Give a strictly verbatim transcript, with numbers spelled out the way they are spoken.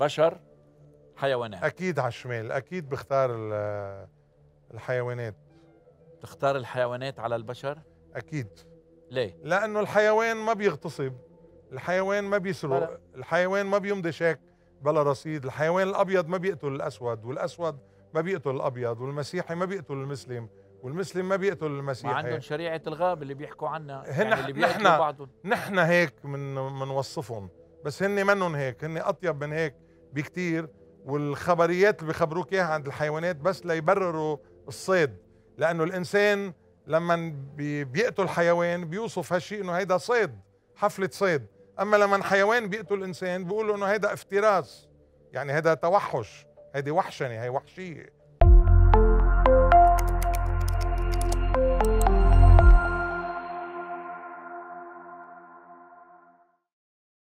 بشر حيوانات. اكيد على الشمال، اكيد بختار الحيوانات. تختار الحيوانات على البشر؟ اكيد. ليه؟ لانه الحيوان ما بيغتصب، الحيوان ما بيسرق، الحيوان ما بيمضي شيك بلا رصيد، الحيوان الابيض ما بيقتل الاسود، والاسود ما بيقتل الابيض، والمسيحي ما بيقتل المسلم، والمسلم ما بيقتل المسيحي. ما عندهم شريعة الغاب اللي بيحكوا عنها، يعني اللي بيقتلوا بعضهم. نحن هيك من منوصفهم، بس هن منهم هيك، هن اطيب من هيك بكتير. والخبريات اللي بيخبروك اياها عند الحيوانات بس ليبرروا الصيد، لانه الانسان لما بيقتل حيوان بيوصف هالشيء انه هيدا صيد، حفلة صيد. اما لما حيوان بيقتل انسان بيقولوا انه هيدا افتراس، يعني هيدا توحش، هيدي وحشنه، هي وحشيه.